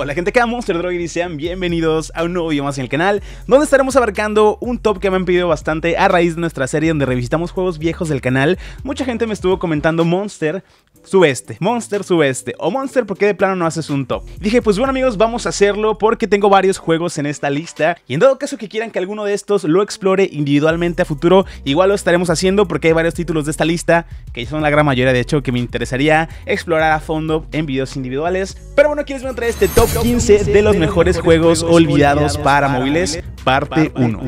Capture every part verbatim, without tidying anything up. Hola gente que ama Monster Droiid y sean bienvenidos a un nuevo video más en el canal, donde estaremos abarcando un top que me han pedido bastante a raíz de nuestra serie donde revisitamos juegos viejos del canal. Mucha gente me estuvo comentando: Monster, sube este, Monster, sube este, o Monster, ¿por qué de plano no haces un top? Y dije, pues bueno amigos, vamos a hacerlo porque tengo varios juegos en esta lista y en dado caso que quieran que alguno de estos lo explore individualmente a futuro, igual lo estaremos haciendo porque hay varios títulos de esta lista, que son la gran mayoría de hecho, que me interesaría explorar a fondo en videos individuales. Pero bueno, aquí les voy a traer este top quince de los mejores juegos olvidados para móviles, parte uno.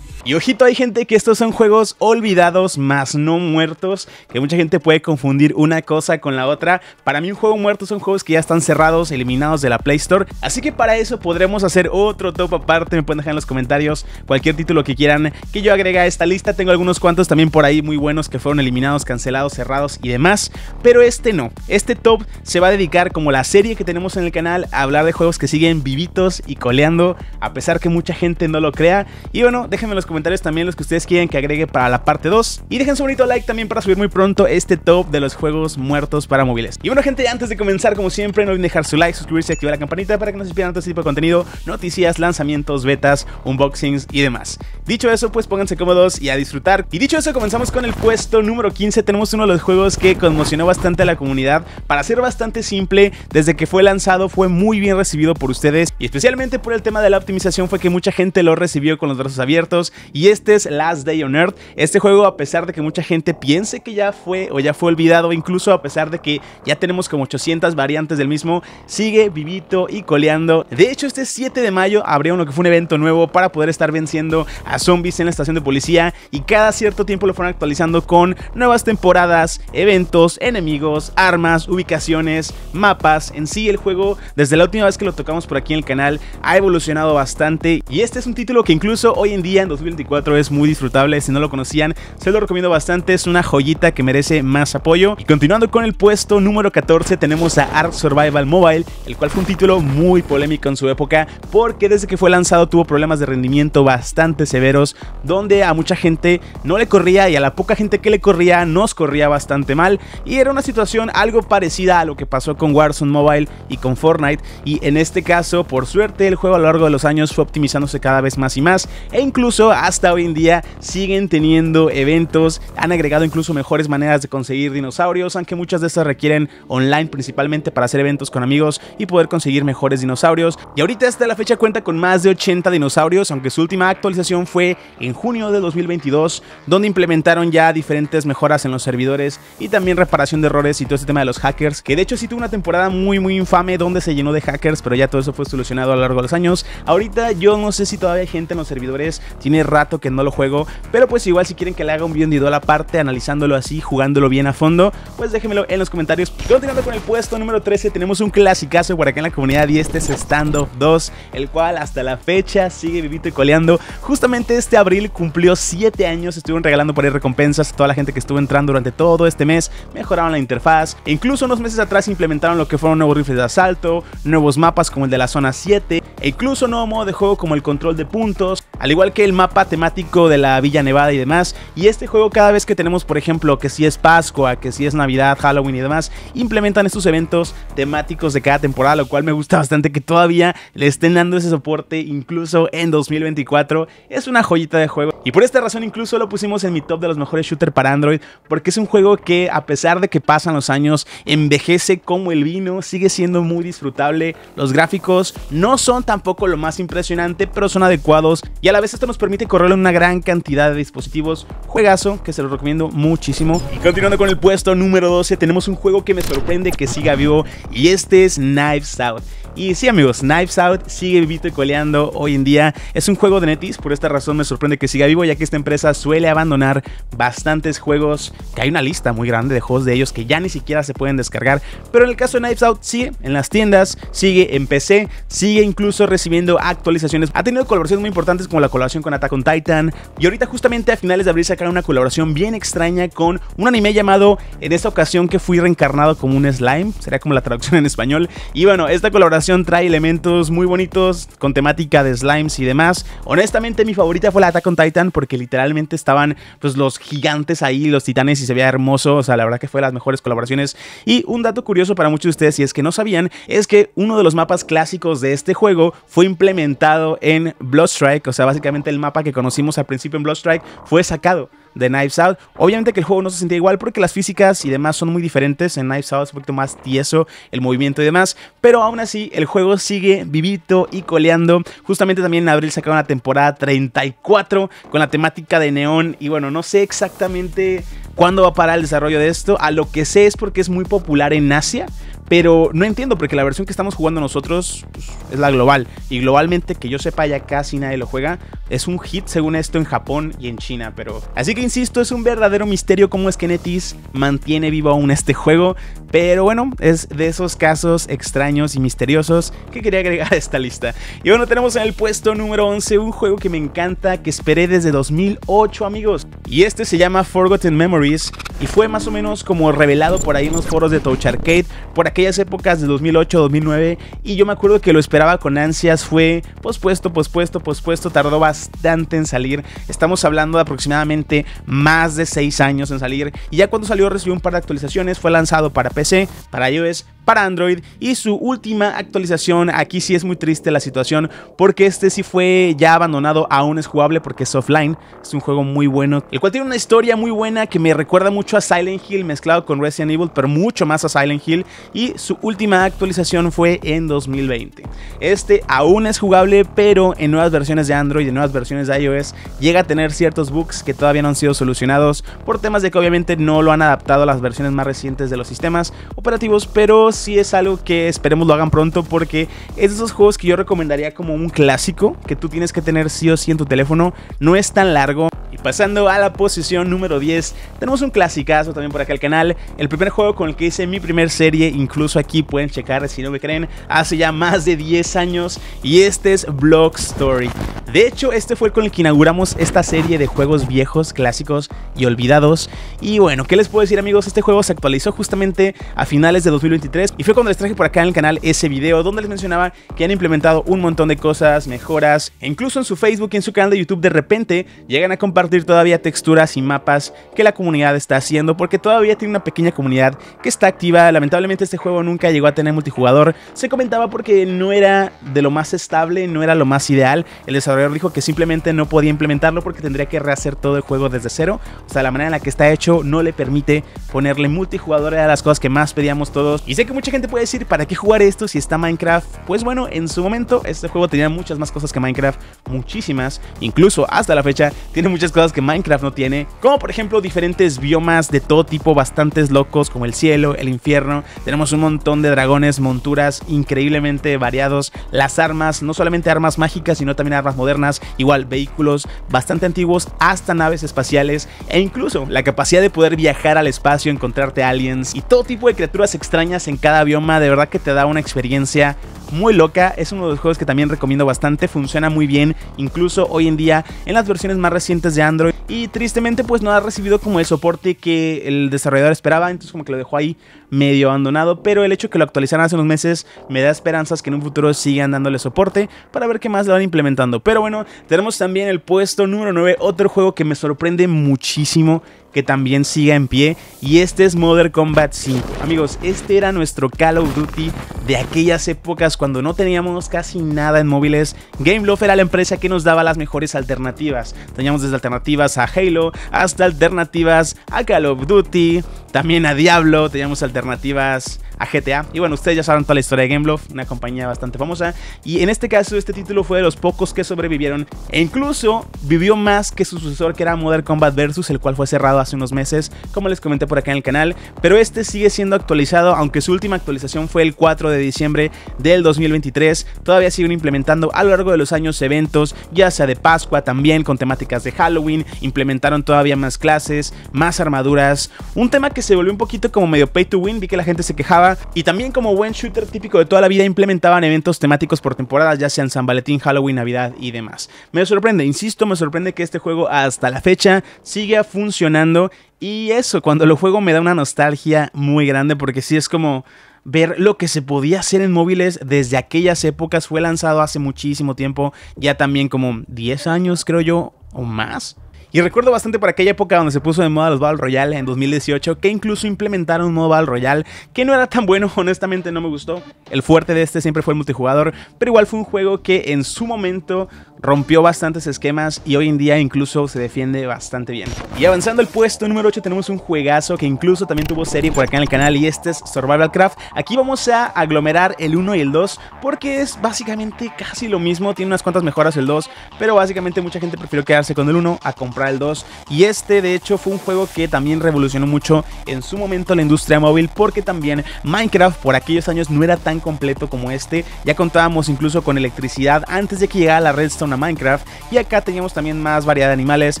Y ojito, hay gente que estos son juegos olvidados más no muertos, que mucha gente puede confundir una cosa con la otra. Para mí un juego muerto son juegos que ya están cerrados, eliminados de la Play Store, así que para eso podremos hacer otro top aparte. Me pueden dejar en los comentarios cualquier título que quieran que yo agregue a esta lista. Tengo algunos cuantos también por ahí muy buenos que fueron eliminados, cancelados, cerrados y demás, pero este no, este top se va a dedicar, como la serie que tenemos en el canal, a hablar de juegos que siguen vivitos y coleando, a pesar que mucha gente no lo crea. Y bueno, déjenme en los comentarios también los que ustedes quieren que agregue para la parte dos, y dejen su bonito like también para subir muy pronto este top de los juegos muertos para móviles. Y bueno gente, antes de comenzar, como siempre, no olviden dejar su like, suscribirse y activar la campanita para que no se pierdan todo este tipo de contenido, noticias, lanzamientos, betas, unboxings y demás. Dicho eso, pues pónganse cómodos y a disfrutar. Y dicho eso, comenzamos con el puesto número quince. Tenemos uno de los juegos que conmocionó bastante a la comunidad. Para ser bastante simple, desde que fue lanzado fue muy bien recibido por ustedes, y especialmente por el tema de la optimización fue que mucha gente lo recibió con los brazos abiertos. Y este es Last Day on Earth. Este juego, a pesar de que mucha gente piense que ya fue o ya fue olvidado, incluso a pesar de que ya tenemos como ochocientas variantes del mismo, sigue vivito y coleando. De hecho, este siete de mayo habría uno que fue un evento nuevo para poder estar venciendo a zombies en la estación de policía, y cada cierto tiempo lo fueron actualizando con nuevas temporadas, eventos, enemigos, armas, ubicaciones, mapas. En sí, el juego, desde la última vez que lo tocamos por aquí en el canal, ha evolucionado bastante, y este es un título que incluso hoy en día, en dos mil veinticuatro, es muy disfrutable. Si no lo conocían, se lo recomiendo bastante, es una joyita que merece más apoyo. Y continuando con el puesto número catorce, tenemos a Ark Survival Mobile, el cual fue un título muy polémico en su época, porque desde que fue lanzado tuvo problemas de rendimiento bastante severos, donde a mucha gente no le corría, y a la poca gente que le corría nos corría bastante mal, y era una situación algo parecida a lo que pasó con Warzone Mobile y con Fortnite. Y en este caso, por suerte, el juego a lo largo de los años fue optimizándose cada vez más y más, e incluso hasta hoy en día siguen teniendo eventos, han agregado incluso mejores maneras de conseguir dinosaurios, aunque muchas de estas requieren online, principalmente para hacer eventos con amigos y poder conseguir mejores dinosaurios. Y ahorita hasta la fecha cuenta con más de ochenta dinosaurios, aunque su última actualización fue en junio de dos mil veintidós, donde implementaron ya diferentes mejoras en los servidores y también reparación de errores y todo este tema de los hackers, que de hecho sí tuvo una temporada muy muy infame donde se llenó de hackers, pero ya todo eso fue solucionado a lo largo de los años. Ahorita yo no sé si todavía hay gente en los servidores, tiene rato que no lo juego, pero pues igual si quieren que le haga un video individual aparte, analizándolo así, jugándolo bien a fondo, pues déjenmelo en los comentarios. Continuando con el puesto número trece, tenemos un clasicazo por acá en la comunidad, y este es Standoff dos, el cual hasta la fecha sigue vivito y coleando. Justamente este abril cumplió siete años, estuvieron regalando por ahí recompensas a toda la gente que estuvo entrando durante todo este mes, mejoraron la interfaz, e incluso unos meses atrás implementaron lo que fueron nuevos rifles de asalto, nuevos mapas como el de la zona siete, e incluso nuevo modo de juego como el control de puntos, al igual que el mapa temático de la Villa Nevada y demás. Y este juego, cada vez que tenemos, por ejemplo, que si es Pascua, que si es Navidad, Halloween y demás, implementan estos eventos temáticos de cada temporada, lo cual me gusta bastante que todavía le estén dando ese soporte incluso en dos mil veinticuatro. Es una joyita de juego, y por esta razón incluso lo pusimos en mi top de los mejores shooters para Android, porque es un juego que, a pesar de que pasan los años, envejece como el vino, sigue siendo muy disfrutable. Los gráficos no son tampoco lo más impresionante, pero son adecuados, y a la vez esto nos permite correrlo en una gran cantidad de dispositivos. Juegazo que se lo recomiendo muchísimo. Y continuando con el puesto número doce, tenemos un juego que me sorprende que siga vivo, y este es Knives Out. Y sí amigos, Knives Out sigue vivito y coleando hoy en día. Es un juego de netis, por esta razón me sorprende que siga vivo, ya que esta empresa suele abandonar bastantes juegos, que hay una lista muy grande de juegos de ellos que ya ni siquiera se pueden descargar. Pero en el caso de Knives Out sigue en las tiendas, sigue en P C, sigue incluso recibiendo actualizaciones. Ha tenido colaboraciones muy importantes, como la colaboración con Attack on on Titan, y ahorita justamente a finales de abril sacaron una colaboración bien extraña con un anime llamado, en esta ocasión que fui reencarnado como un slime, sería como la traducción en español. Y bueno, esta colaboración trae elementos muy bonitos con temática de slimes y demás. Honestamente mi favorita fue la Attack on Titan, porque literalmente estaban pues los gigantes ahí, los titanes, y se veía hermoso. O sea, la verdad que fue de las mejores colaboraciones. Y un dato curioso para muchos de ustedes, si es que no sabían, es que uno de los mapas clásicos de este juego fue implementado en Bloodstrike. O sea, básicamente el mapa que conocimos al principio en Bloodstrike fue sacado de Knives Out. Obviamente que el juego no se sentía igual porque las físicas y demás son muy diferentes. En Knives Out es un poquito más tieso el movimiento y demás, pero aún así el juego sigue vivito y coleando. Justamente también en abril sacaron la temporada treinta y cuatro con la temática de neón, y bueno, no sé exactamente cuándo va a parar el desarrollo de esto. A lo que sé es porque es muy popular en Asia, pero no entiendo porque la versión que estamos jugando nosotros pues, es la global, y globalmente que yo sepa ya casi nadie lo juega. Es un hit según esto en Japón y en China, pero así que insisto, es un verdadero misterio cómo es que NetEase mantiene vivo aún este juego. Pero bueno, es de esos casos extraños y misteriosos que quería agregar a esta lista. Y bueno, tenemos en el puesto número once un juego que me encanta, que esperé desde dos mil ocho, amigos, y este se llama Forgotten Memories, y fue más o menos como revelado por ahí en los foros de Touch Arcade por aquellas épocas de dos mil ocho, dos mil nueve, y yo me acuerdo que lo esperaba con ansias. Fue pospuesto, pospuesto, pospuesto, tardó bastante en salir. Estamos hablando de aproximadamente más de seis años en salir, y ya cuando salió recibió un par de actualizaciones. Fue lanzado para P C, para iOS, para Android, y su última actualización, aquí sí es muy triste la situación, porque este sí fue ya abandonado. Aún es jugable porque es offline. Es un juego muy bueno, el cual tiene una historia muy buena que me recuerda mucho a Silent Hill mezclado con Resident Evil, pero mucho más a Silent Hill, y su última actualización fue en dos mil veinte. Este aún es jugable, pero en nuevas versiones de Android y en nuevas versiones de iOS llega a tener ciertos bugs que todavía no han sido solucionados, por temas de que obviamente no lo han adaptado a las versiones más recientes de los sistemas operativos. Pero sí es algo que esperemos lo hagan pronto, porque es de esos juegos que yo recomendaría como un clásico que tú tienes que tener sí o sí en tu teléfono. No es tan largo. Y pasando a la posición número diez, tenemos un clasicazo también por acá al canal, el primer juego con el que hice mi primer serie, incluso aquí pueden checar si no me creen, hace ya más de diez años, y este es Block Story. De hecho, este fue el con el que inauguramos esta serie de juegos viejos, clásicos y olvidados. Y bueno, ¿qué les puedo decir, amigos? Este juego se actualizó justamente a finales de dos mil veintitrés, y fue cuando les traje por acá en el canal ese video donde les mencionaba que han implementado un montón de cosas, mejoras, e incluso en su Facebook y en su canal de YouTube de repente llegan a compartir todavía texturas y mapas que la comunidad está haciendo, porque todavía tiene una pequeña comunidad que está activa. Lamentablemente este juego nunca llegó a tener multijugador, se comentaba porque no era de lo más estable, no era lo más ideal. El desarrollo dijo que simplemente no podía implementarlo porque tendría que rehacer todo el juego desde cero. O sea, la manera en la que está hecho no le permite ponerle multijugador a las cosas que más pedíamos todos. Y sé que mucha gente puede decir, ¿para qué jugar esto si está Minecraft? Pues bueno, en su momento este juego tenía muchas más cosas que Minecraft, muchísimas. Incluso hasta la fecha tiene muchas cosas que Minecraft no tiene, como por ejemplo diferentes biomas de todo tipo, bastantes locos, como el cielo, el infierno. Tenemos un montón de dragones, monturas increíblemente variados, las armas, no solamente armas mágicas sino también armas modernas, modernas, igual vehículos bastante antiguos, hasta naves espaciales, e incluso la capacidad de poder viajar al espacio, encontrarte aliens y todo tipo de criaturas extrañas en cada bioma. De verdad que te da una experiencia muy loca. Es uno de los juegos que también recomiendo bastante, funciona muy bien incluso hoy en día en las versiones más recientes de Android, y tristemente pues no ha recibido como el soporte que el desarrollador esperaba, entonces como que lo dejó ahí medio abandonado. Pero el hecho que lo actualizaron hace unos meses me da esperanzas que en un futuro sigan dándole soporte para ver qué más lo van implementando. Pero bueno, tenemos también el puesto número nueve, otro juego que me sorprende muchísimo que también siga en pie, y este es Modern Combat cinco. Amigos, este era nuestro Call of Duty de aquellas épocas cuando no teníamos casi nada en móviles. GameLoft era la empresa que nos daba las mejores alternativas. Teníamos desde alternativas a Halo hasta alternativas a Call of Duty, también a Diablo, teníamos alternativas a G T A, y bueno, ustedes ya saben toda la historia de GameLoft, una compañía bastante famosa, y en este caso este título fue de los pocos que sobrevivieron, e incluso vivió más que su sucesor, que era Modern Combat Versus, el cual fue cerrado hace unos meses, como les comenté por acá en el canal. Pero este sigue siendo actualizado, aunque su última actualización fue el cuatro de diciembre del dos mil veintitrés. Todavía siguen implementando a lo largo de los años eventos, ya sea de Pascua, también con temáticas de Halloween. Implementaron todavía más clases, más armaduras, un tema que se volvió un poquito como medio pay to win. Vi que la gente se quejaba nueva. Y también, como buen shooter típico de toda la vida, implementaban eventos temáticos por temporadas, ya sean San Valentín, Halloween, Navidad y demás. Me sorprende, insisto, me sorprende que este juego hasta la fecha siga funcionando. Y eso, cuando lo juego me da una nostalgia muy grande, porque sí es como ver lo que se podía hacer en móviles desde aquellas épocas. Fue lanzado hace muchísimo tiempo, ya también como diez años creo yo, o más. Y recuerdo bastante por aquella época donde se puso de moda los Battle Royale en dos mil dieciocho, que incluso implementaron un modo Battle Royale que no era tan bueno, honestamente no me gustó. El fuerte de este siempre fue el multijugador, pero igual fue un juego que en su momento rompió bastantes esquemas y hoy en día incluso se defiende bastante bien. Y avanzando al puesto número ocho tenemos un juegazo que incluso también tuvo serie por acá en el canal, y este es Survival Craft. Aquí vamos a aglomerar el uno y el dos porque es básicamente casi lo mismo, tiene unas cuantas mejoras el dos, pero básicamente mucha gente prefirió quedarse con el uno a comprar el dos. Y este de hecho fue un juego que también revolucionó mucho en su momento la industria móvil, porque también Minecraft por aquellos años no era tan completo como este, ya contábamos incluso con electricidad antes de que llegara la redstone a Minecraft, y acá teníamos también más variedad de animales,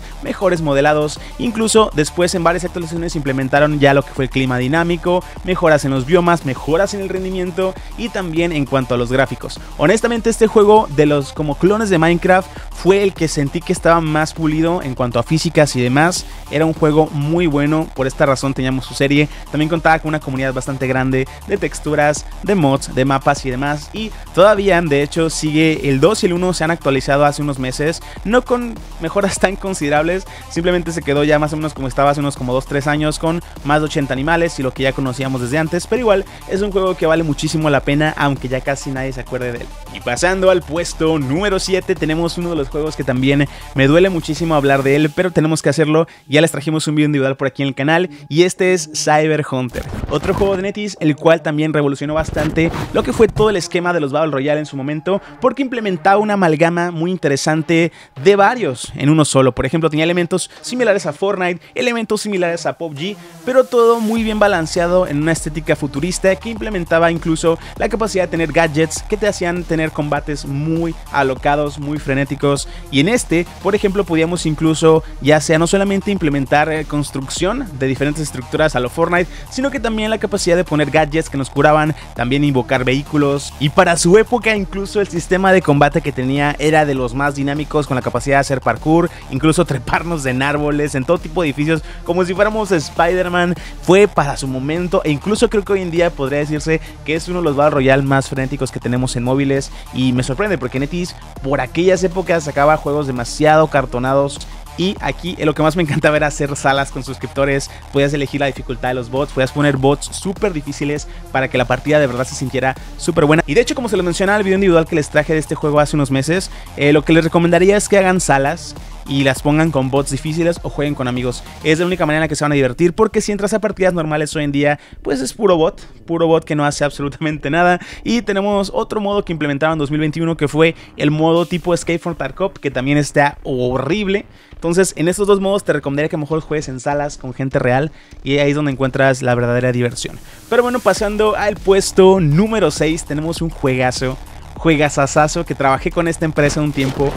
mejores modelados, incluso después en varias actualizaciones implementaron ya lo que fue el clima dinámico, mejoras en los biomas, mejoras en el rendimiento y también en cuanto a los gráficos. Honestamente este juego de los como clones de Minecraft fue el que sentí que estaba más pulido en cuanto a físicas y demás, era un juego muy bueno, por esta razón teníamos su serie, también contaba con una comunidad bastante grande de texturas, de mods, de mapas y demás, y todavía de hecho sigue el dos y el uno se han actualizado hace unos meses, no con mejoras tan considerables, simplemente se quedó ya más o menos como estaba hace unos como dos tres años con más de ochenta animales y lo que ya conocíamos desde antes, pero igual es un juego que vale muchísimo la pena, aunque ya casi nadie se acuerde de él. Y pasando al puesto número siete tenemos uno de los juegos que también me duele muchísimo hablar de él, pero tenemos que hacerlo, ya les trajimos un video individual por aquí en el canal, y este es Cyber Hunter, otro juego de Netis, el cual también revolucionó bastante lo que fue todo el esquema de los Battle Royale en su momento, porque implementaba una amalgama muy interesante de varios en uno solo. Por ejemplo, tenía elementos similares a Fortnite, elementos similares a P U B G, pero todo muy bien balanceado en una estética futurista que implementaba incluso la capacidad de tener gadgets que te hacían tener combates muy alocados, muy frenéticos. Y en este, por ejemplo, podíamos incluso ya sea no solamente implementar construcción de diferentes estructuras a lo Fortnite, sino que también la capacidad de poner gadgets que nos curaban, también invocar vehículos, y para su época incluso el sistema de combate que tenía era de los más dinámicos, con la capacidad de hacer parkour, incluso treparnos en árboles, en todo tipo de edificios, como si fuéramos Spider-Man. Fue para su momento, e incluso creo que hoy en día podría decirse que es uno de los Battle Royale más frenéticos que tenemos en móviles, y me sorprende porque Netis por aquellas épocas sacaba juegos demasiado cartonados. Y aquí lo que más me encantaba era hacer salas con suscriptores, podías elegir la dificultad de los bots, podías poner bots súper difíciles para que la partida de verdad se sintiera súper buena. Y de hecho, como se lo mencionaba en el video individual que les traje de este juego hace unos meses, eh, lo que les recomendaría es que hagan salas y las pongan con bots difíciles o jueguen con amigos. Es la única manera en la que se van a divertir, porque si entras a partidas normales hoy en día, pues es puro bot, puro bot que no hace absolutamente nada. Y tenemos otro modo que implementaron en dos mil veintiuno, que fue el modo tipo Escape from Tarkov, que también está horrible. Entonces en estos dos modos te recomendaría que a lo mejor juegues en salas con gente real, y ahí es donde encuentras la verdadera diversión. Pero bueno, pasando al puesto número seis tenemos un juegazo, juegazazazo, que trabajé con esta empresa un tiempo.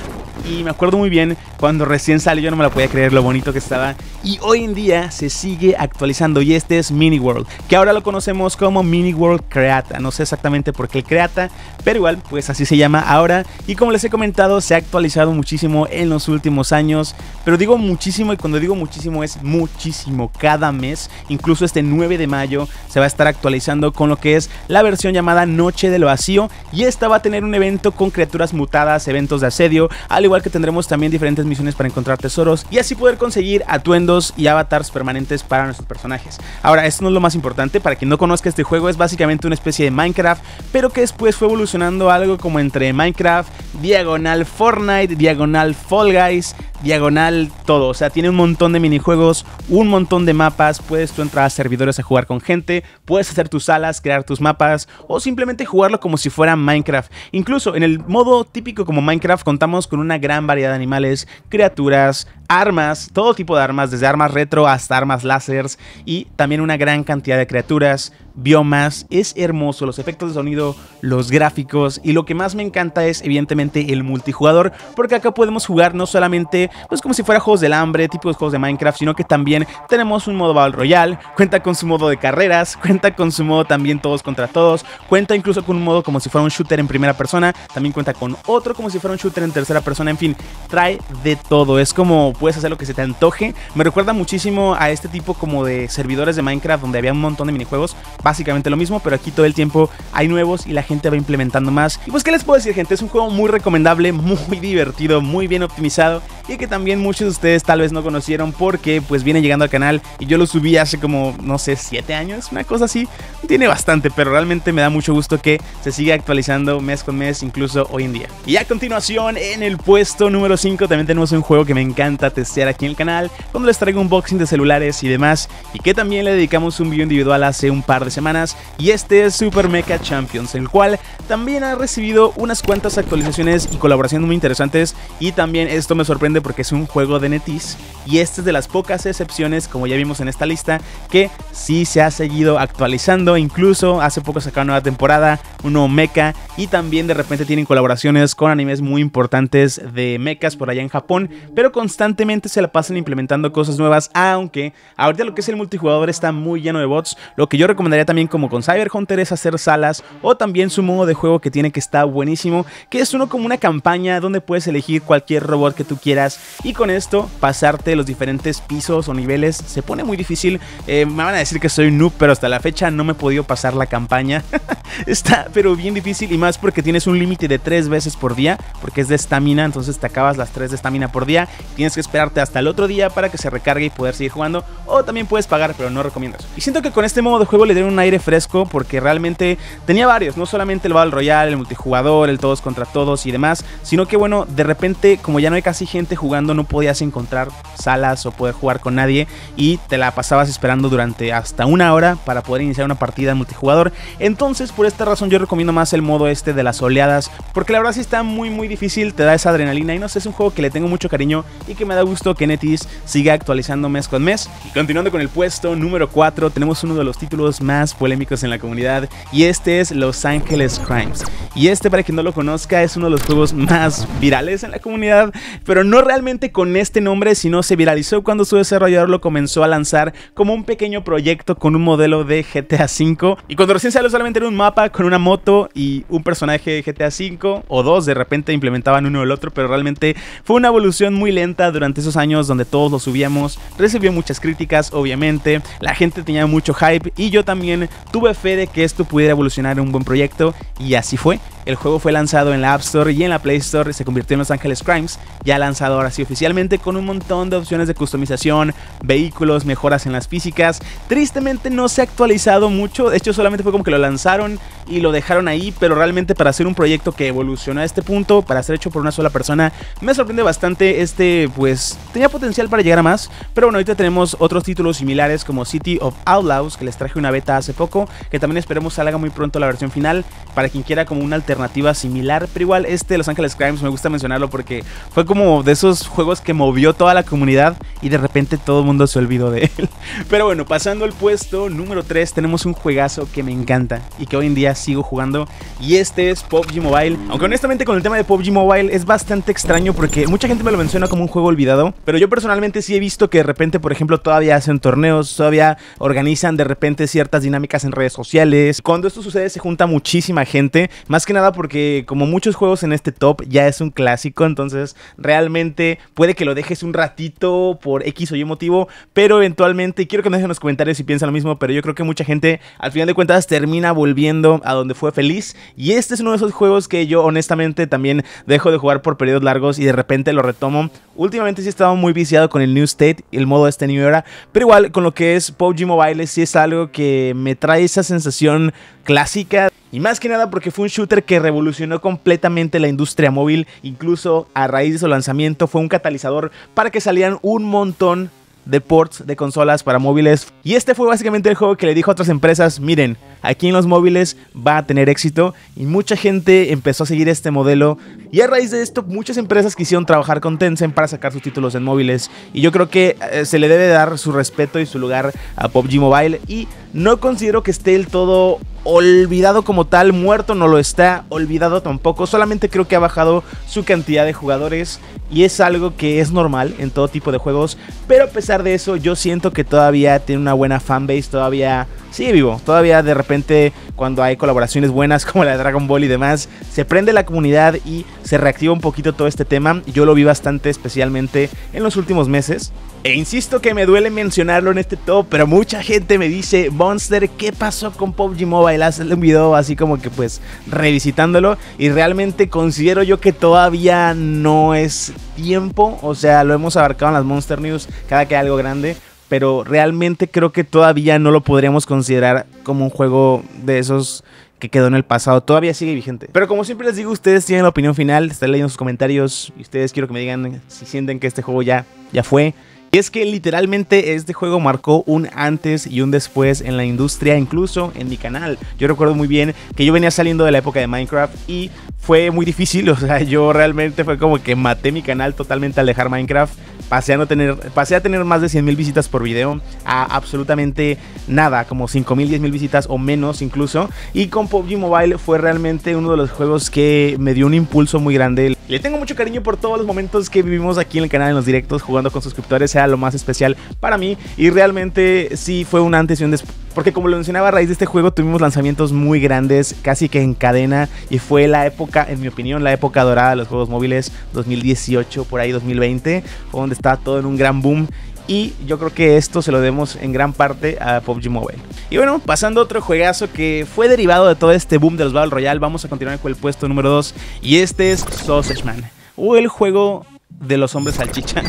Y me acuerdo muy bien, cuando recién salió yo no me la podía creer lo bonito que estaba, y hoy en día se sigue actualizando. Y este es Mini World, que ahora lo conocemos como Mini World Creata. No sé exactamente por qué el Creata, pero igual pues así se llama ahora. Y como les he comentado, se ha actualizado muchísimo en los últimos años, pero digo muchísimo, y cuando digo muchísimo es muchísimo, cada mes. Incluso este nueve de mayo se va a estar actualizando con lo que es la versión llamada Noche del Vacío, y esta va a tener un evento con criaturas mutadas, eventos de asedio, al igual igual que tendremos también diferentes misiones para encontrar tesoros y así poder conseguir atuendos y avatars permanentes para nuestros personajes. Ahora, esto no es lo más importante. Para quien no conozca este juego, es básicamente una especie de Minecraft, pero que después fue evolucionando algo como entre Minecraft, diagonal Fortnite, diagonal Fall Guys, diagonal todo. O sea, tiene un montón de minijuegos, un montón de mapas, puedes tú entrar a servidores a jugar con gente, puedes hacer tus salas, crear tus mapas o simplemente jugarlo como si fuera Minecraft. Incluso en el modo típico como Minecraft contamos con una gran variedad de animales, criaturas, armas, todo tipo de armas, desde armas retro hasta armas láseres, y también una gran cantidad de criaturas, biomas, es hermoso, los efectos de sonido, los gráficos, y lo que más me encanta es evidentemente el multijugador, porque acá podemos jugar no solamente pues como si fuera juegos del hambre, típicos juegos de Minecraft, sino que también tenemos un modo Battle Royale, cuenta con su modo de carreras, cuenta con su modo también todos contra todos, cuenta incluso con un modo como si fuera un shooter en primera persona, también cuenta con otro como si fuera un shooter en tercera persona, en fin, trae de todo, es como puedes hacer lo que se te antoje. Me recuerda muchísimo a este tipo como de servidores de Minecraft donde había un montón de minijuegos, básicamente lo mismo, pero aquí todo el tiempo hay nuevos y la gente va implementando más. Y pues qué les puedo decir, gente, es un juego muy recomendable, muy divertido, muy bien optimizado, y que también muchos de ustedes tal vez no conocieron porque pues viene llegando al canal y yo lo subí hace como, no sé, siete años, una cosa así, tiene bastante, pero realmente me da mucho gusto que se siga actualizando mes con mes, incluso hoy en día. Y a continuación, en el puesto número cinco también tenemos un juego que me encanta testear aquí en el canal, cuando les traigo unboxing de celulares y demás, y que también le dedicamos un video individual hace un par de semanas, y este es Super Mecha Champions, el cual también ha recibido unas cuantas actualizaciones y colaboraciones muy interesantes, y también esto me sorprende porque es un juego de NetEase, y este es de las pocas excepciones, como ya vimos en esta lista, que sí se ha seguido actualizando, incluso hace poco sacaron una nueva temporada, un nuevo mecha, y también de repente tienen colaboraciones con animes muy importantes de mechas por allá en Japón, pero constantemente se la pasan implementando cosas nuevas, aunque ahorita lo que es el multijugador está muy lleno de bots. Lo que yo recomendaría también como con Cyber Hunter es hacer salas, o también su modo de juego que tiene que está buenísimo, que es uno como una campaña donde puedes elegir cualquier robot que tú quieras y con esto pasarte los diferentes pisos o niveles. Se pone muy difícil, eh, me van a decir que soy noob, pero hasta la fecha no me he podido pasar la campaña. Está pero bien difícil, y más porque tienes un límite de tres veces por día, porque es de estamina, entonces te acabas las tres de estamina por día, tienes que esperarte hasta el otro día para que se recargue y poder seguir jugando, o también puedes pagar, pero no recomiendo eso. Y siento que con este modo de juego le dieron un aire fresco porque realmente tenía varios, no solamente el Battle Royale, el multijugador, el todos contra todos y demás, sino que bueno, de repente como ya no hay casi gente jugando, no podías encontrar salas o poder jugar con nadie y te la pasabas esperando durante hasta una hora para poder iniciar una partida multijugador. Entonces por esta razón yo recomiendo más el modo este de las oleadas, porque la verdad sí está muy muy difícil, te da esa adrenalina y no sé, es un juego que le tengo mucho cariño y que me da gusto que NetEase siga actualizando mes con mes. Y continuando con el puesto número cuatro, tenemos uno de los títulos más polémicos en la comunidad, y este es Los Angeles Crimes. Y este, para quien no lo conozca, es uno de los juegos más virales en la comunidad, pero no realmente con este nombre, sino se viralizó cuando su desarrollador lo comenzó a lanzar como un pequeño proyecto con un modelo de G T A cinco, y cuando recién salió solamente era un mapa con una moto y un personaje de G T A cinco o dos, de repente implementaban uno o el otro, pero realmente fue una evolución muy lenta durante esos años donde todos lo subíamos, recibió muchas críticas obviamente, la gente tenía mucho hype y yo también tuve fe de que esto pudiera evolucionar en un buen proyecto, y así fue. El juego fue lanzado en la App Store y en la Play Store, se convirtió en Los Angeles Crimes, ya lanzado ahora sí oficialmente, con un montón de opciones de customización, vehículos, mejoras en las físicas. Tristemente no se ha actualizado mucho, de hecho solamente fue como que lo lanzaron y lo dejaron ahí, pero realmente para hacer un proyecto que evolucionó a este punto, para ser hecho por una sola persona, me sorprende bastante. Este pues tenía potencial para llegar a más, pero bueno, ahorita tenemos otros títulos similares como City of Outlaws, que les traje una beta hace poco, que también esperemos salga muy pronto la versión final, para quien quiera como una alternativa alternativa similar. Pero igual este Los Angeles Crimes me gusta mencionarlo porque fue como de esos juegos que movió toda la comunidad y de repente todo el mundo se olvidó de él. Pero bueno, pasando al puesto número tres, tenemos un juegazo que me encanta y que hoy en día sigo jugando, y este es P U B G Mobile. Aunque honestamente con el tema de P U B G Mobile es bastante extraño porque mucha gente me lo menciona como un juego olvidado, pero yo personalmente sí he visto que de repente, por ejemplo, todavía hacen torneos, todavía organizan de repente ciertas dinámicas en redes sociales. Cuando esto sucede se junta muchísima gente, más que nada porque como muchos juegos en este top ya es un clásico, entonces realmente puede que lo dejes un ratito por X o Y motivo, pero eventualmente, quiero que me dejen en los comentarios si piensan lo mismo, pero yo creo que mucha gente al final de cuentas termina volviendo a donde fue feliz, y este es uno de esos juegos que yo honestamente también dejo de jugar por periodos largos y de repente lo retomo. Últimamente sí he estado muy viciado con el New State, el modo este New Era, pero igual con lo que es P U B G Mobile sí es algo que me trae esa sensación clásica. Y más que nada porque fue un shooter que revolucionó completamente la industria móvil, incluso a raíz de su lanzamiento fue un catalizador para que salieran un montón de ports de consolas para móviles. Y este fue básicamente el juego que le dijo a otras empresas: miren, aquí en los móviles va a tener éxito. Y mucha gente empezó a seguir este modelo. Y a raíz de esto, muchas empresas quisieron trabajar con Tencent para sacar sus títulos en móviles. Y yo creo que eh, se le debe dar su respeto y su lugar a P U B G Mobile. Y no considero que esté del todo olvidado como tal. Muerto no lo está, olvidado tampoco. Solamente creo que ha bajado su cantidad de jugadores. Y es algo que es normal en todo tipo de juegos. Pero a pesar de eso, yo siento que todavía tiene una buena fanbase. Todavía sigue vivo. Todavía de repente, cuando hay colaboraciones buenas como la de Dragon Ball y demás, se prende la comunidad y se reactiva un poquito todo este tema. Yo lo vi bastante, especialmente en los últimos meses. E insisto que me duele mencionarlo en este top, pero mucha gente me dice: Monster, ¿qué pasó con P U B G Mobile? Hazle un video así como que pues revisitándolo. Y realmente considero yo que todavía no es tiempo. O sea, lo hemos abarcado en las Monster News cada que hay algo grande, pero realmente creo que todavía no lo podríamos considerar como un juego de esos que quedó en el pasado. Todavía sigue vigente. Pero como siempre les digo, ustedes tienen la opinión final. Están leyendo sus comentarios y ustedes quiero que me digan si sienten que este juego ya, ya fue. Y es que literalmente este juego marcó un antes y un después en la industria, incluso en mi canal. Yo recuerdo muy bien que yo venía saliendo de la época de Minecraft y fue muy difícil. O sea, yo realmente fue como que maté mi canal totalmente al dejar Minecraft. Pasé a, no tener, pasé a tener más de cien mil visitas por video a absolutamente nada, como cinco mil, diez mil visitas o menos incluso. Y con P U B G Mobile fue realmente uno de los juegos que me dio un impulso muy grande. Le tengo mucho cariño por todos los momentos que vivimos aquí en el canal, en los directos, jugando con suscriptores. Sea lo más especial para mí. Y realmente sí fue un antes y un después. Porque como lo mencionaba, a raíz de este juego tuvimos lanzamientos muy grandes, casi que en cadena. Y fue la época, en mi opinión, la época dorada de los juegos móviles, dos mil dieciocho, por ahí dos mil veinte, fue donde estaba todo en un gran boom. Y yo creo que esto se lo debemos en gran parte a P U B G Mobile. Y bueno, pasando a otro juegazo que fue derivado de todo este boom de los Battle Royale, vamos a continuar con el puesto número dos. Y este es Sausage Man, o el juego de los hombres salchicha.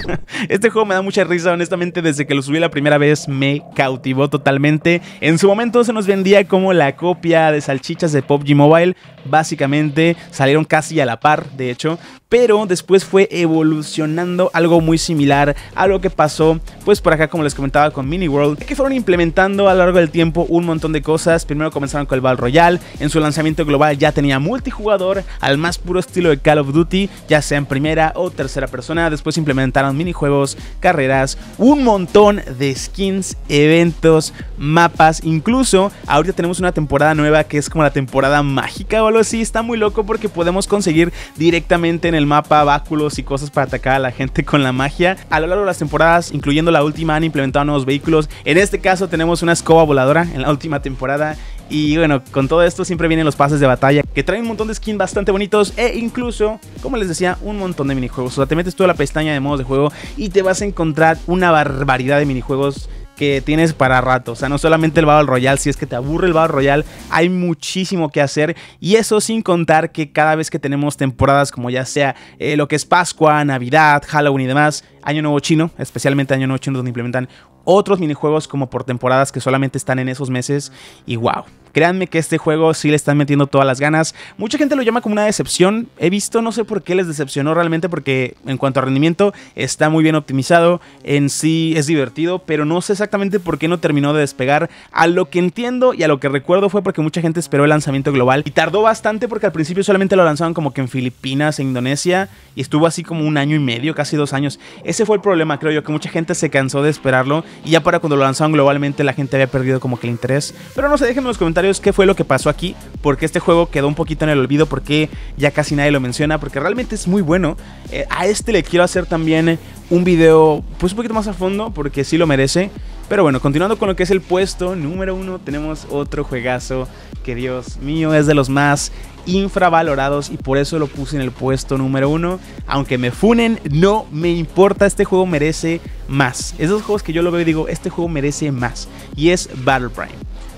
Este juego me da mucha risa, honestamente. Desde que lo subí la primera vez me cautivó totalmente. En su momento se nos vendía como la copia de salchichas de P U B G Mobile. Básicamente salieron casi a la par, de hecho, pero después fue evolucionando algo muy similar a lo que pasó pues por acá, como les comentaba, con Mini World, que fueron implementando a lo largo del tiempo un montón de cosas. Primero comenzaron con el Battle Royale. En su lanzamiento global ya tenía multijugador al más puro estilo de Call of Duty, ya sea en primera o tercera persona. Después implementaron minijuegos, carreras, un montón de skins, eventos, mapas. Incluso ahorita tenemos una temporada nueva que es como la temporada mágica o algo así. Está muy loco porque podemos conseguir directamente en el mapa báculos y cosas para atacar a la gente con la magia. A lo largo de las temporadas, incluyendo la última, han implementado nuevos vehículos. En este caso tenemos una escoba voladora en la última temporada. Y bueno, con todo esto siempre vienen los pases de batalla, que traen un montón de skins bastante bonitos. E incluso, como les decía, un montón de minijuegos. O sea, te metes tú a la pestaña de modos de juego y te vas a encontrar una barbaridad de minijuegos que tienes para rato. O sea, no solamente el Battle Royale. Si es que te aburre el Battle Royale, hay muchísimo que hacer. Y eso sin contar que cada vez que tenemos temporadas, como ya sea eh, lo que es Pascua, Navidad, Halloween y demás, Año Nuevo Chino, especialmente Año Nuevo Chino, donde implementan otros minijuegos como por temporadas que solamente están en esos meses. Y wow, créanme que este juego sí le están metiendo todas las ganas. Mucha gente lo llama como una decepción. He visto, no sé por qué les decepcionó realmente, porque en cuanto a rendimiento está muy bien optimizado. En sí es divertido, pero no sé exactamente por qué no terminó de despegar. A lo que entiendo y a lo que recuerdo fue porque mucha gente esperó el lanzamiento global. Y tardó bastante porque al principio solamente lo lanzaban como que en Filipinas e Indonesia. Y estuvo así como un año y medio, casi dos años. Ese fue el problema, creo yo, que mucha gente se cansó de esperarlo. Y ya para cuando lo lanzaron globalmente la gente había perdido como que el interés. Pero no sé, déjenme en los comentarios qué fue lo que pasó aquí, porque este juego quedó un poquito en el olvido, porque ya casi nadie lo menciona, porque realmente es muy bueno. Eh, a este le quiero hacer también un video pues un poquito más a fondo, porque sí lo merece. Pero bueno, continuando con lo que es el puesto número uno, tenemos otro juegazo que, Dios mío, es de los más infravalorados y por eso lo puse en el puesto número uno. Aunque me funen, no me importa, este juego merece más. Esos juegos que yo lo veo y digo, este juego merece más, y es Battle Prime.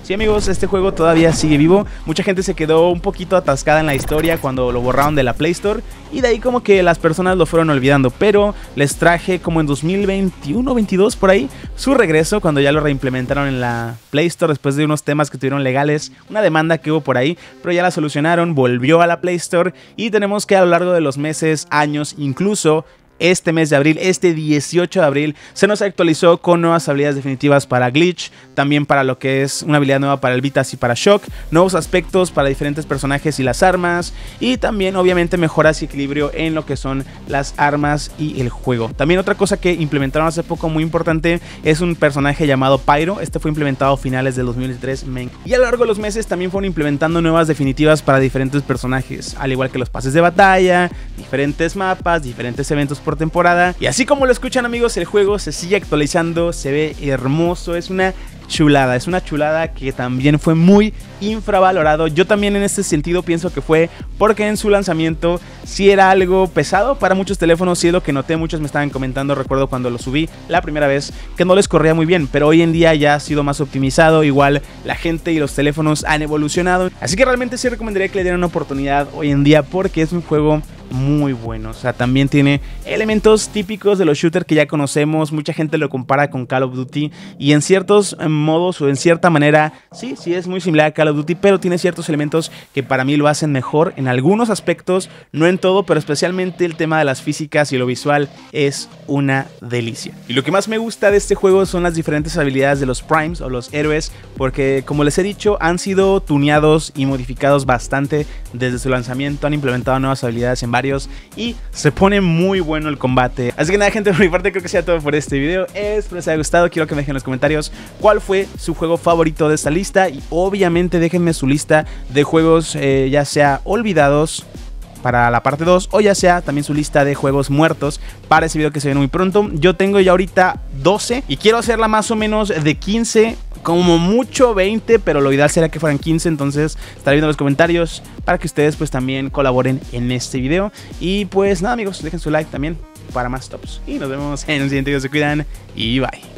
Sí, amigos, este juego todavía sigue vivo. Mucha gente se quedó un poquito atascada en la historia cuando lo borraron de la Play Store. Y de ahí como que las personas lo fueron olvidando. Pero les traje como en dos mil veintiuno, veintidós por ahí, su regreso cuando ya lo reimplementaron en la Play Store después de unos temas que tuvieron legales. Una demanda que hubo por ahí, pero ya la solucionaron, volvió a la Play Store. Y tenemos que a lo largo de los meses, años, incluso este mes de abril, este dieciocho de abril, se nos actualizó con nuevas habilidades definitivas para Glitch, también para lo que es una habilidad nueva para el Vitas y para Shock, nuevos aspectos para diferentes personajes y las armas, y también obviamente mejoras y equilibrio en lo que son las armas y el juego. También otra cosa que implementaron hace poco muy importante es un personaje llamado Pyro. Este fue implementado a finales del dos mil veintitrés, y a lo largo de los meses también fueron implementando nuevas definitivas para diferentes personajes, al igual que los pases de batalla, diferentes mapas, diferentes eventos por temporada. Y así como lo escuchan, amigos, el juego se sigue actualizando, se ve hermoso, es una chulada, es una chulada que también fue muy infravalorado. Yo también en este sentido pienso que fue porque en su lanzamiento sí era algo pesado para muchos teléfonos, sí es lo que noté, muchos me estaban comentando, recuerdo cuando lo subí la primera vez que no les corría muy bien, pero hoy en día ya ha sido más optimizado, igual la gente y los teléfonos han evolucionado, así que realmente sí recomendaría que le dieran una oportunidad hoy en día porque es un juego muy bueno. O sea, también tiene elementos típicos de los shooters que ya conocemos. Mucha gente lo compara con Call of Duty y en ciertos modos o en cierta manera sí, sí es muy similar a Call of Duty, pero tiene ciertos elementos que para mí lo hacen mejor en algunos aspectos, no en todo, pero especialmente el tema de las físicas y lo visual es una delicia. Y lo que más me gusta de este juego son las diferentes habilidades de los primes o los héroes, porque como les he dicho, han sido tuneados y modificados bastante desde su lanzamiento, han implementado nuevas habilidades en varios y se pone muy bueno el combate. Así que nada, gente, por mi parte creo que sea todo por este video. Espero les haya gustado. Quiero que me dejen en los comentarios cuál fue su juego favorito de esta lista. Y obviamente déjenme su lista de juegos eh, ya sea olvidados para la parte dos o ya sea también su lista de juegos muertos para ese video que se viene muy pronto. Yo tengo ya ahorita doce y quiero hacerla más o menos de quince, como mucho veinte, pero lo ideal será que fueran quince. Entonces estaré viendo los comentarios para que ustedes pues también colaboren en este video. Y pues nada, amigos, dejen su like también para más tops y nos vemos en el siguiente video. Se cuidan y bye.